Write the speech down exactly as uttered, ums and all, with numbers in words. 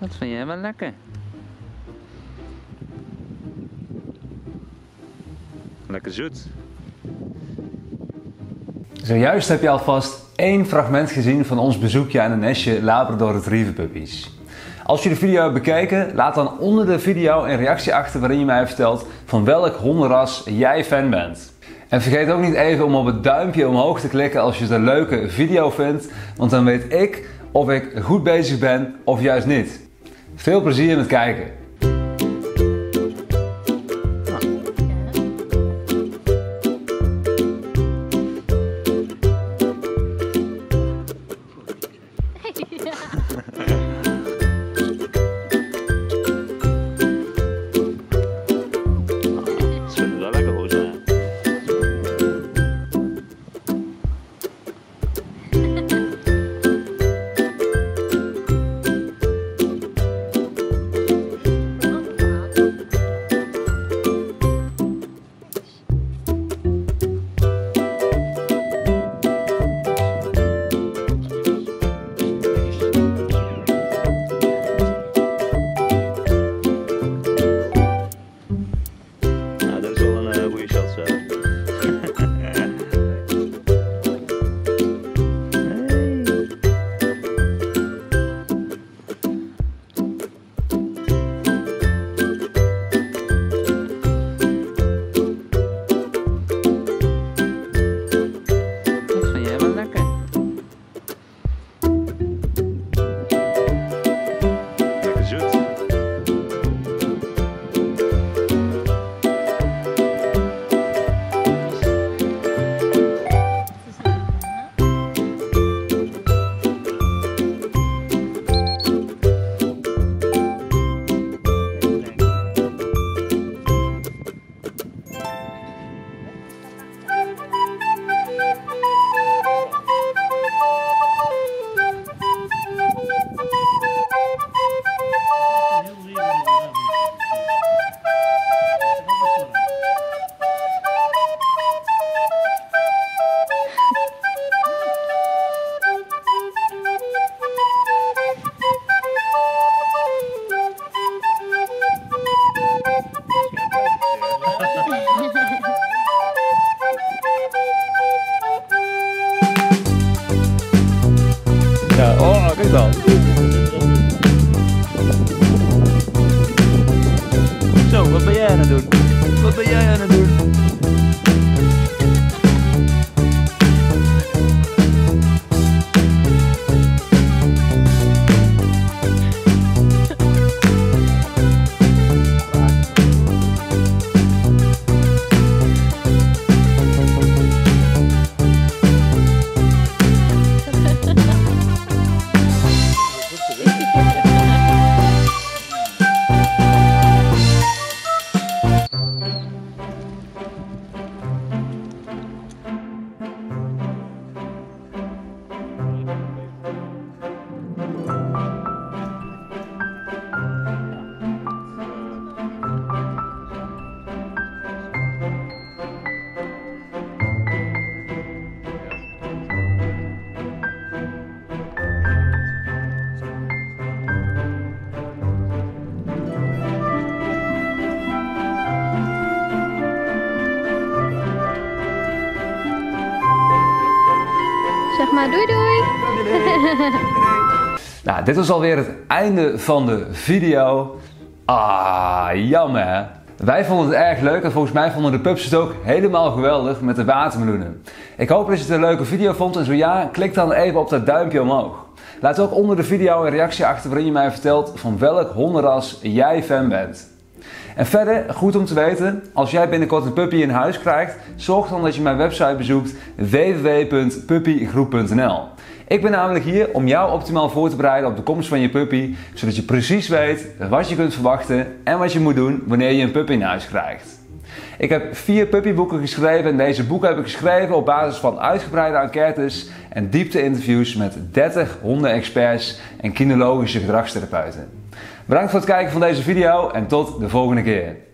Dat vind jij wel lekker. Lekker zoet. Zojuist heb je alvast één fragment gezien van ons bezoekje aan een nestje Labrador Retriever puppies. Als je de video hebt bekeken, laat dan onder de video een reactie achter waarin je mij vertelt van welk hondenras jij fan bent. En vergeet ook niet even om op het duimpje omhoog te klikken als je het een leuke video vindt, want dan weet ik of ik goed bezig ben of juist niet. Veel plezier met kijken! Dan. Zo, wat ben jij aan het doen? Wat ben jij aan het doen? Zeg maar doei doei. Nou, dit was alweer het einde van de video. Ah, jammer hè. Wij vonden het erg leuk en volgens mij vonden de pups het ook helemaal geweldig met de watermeloenen. Ik hoop dat je het een leuke video vond en zo ja, klik dan even op dat duimpje omhoog. Laat ook onder de video een reactie achter waarin je mij vertelt van welk hondenras jij fan bent. En verder, goed om te weten, als jij binnenkort een puppy in huis krijgt, zorg dan dat je mijn website bezoekt w w w punt puppygroep punt n l. Ik ben namelijk hier om jou optimaal voor te bereiden op de komst van je puppy, zodat je precies weet wat je kunt verwachten en wat je moet doen wanneer je een puppy in huis krijgt. Ik heb vier puppyboeken geschreven en deze boeken heb ik geschreven op basis van uitgebreide enquêtes en diepte-interviews met dertig hondenexperts en kinologische gedragstherapeuten. Bedankt voor het kijken van deze video en tot de volgende keer.